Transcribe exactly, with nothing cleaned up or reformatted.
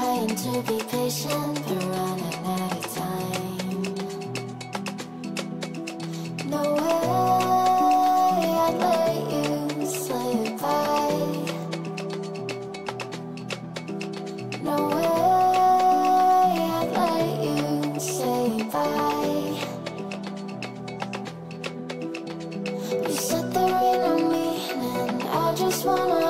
trying to be patient, but running out of time. No way I'd let you slip by. No way I'd let you say bye. You said there ain't no meaning, I just wanna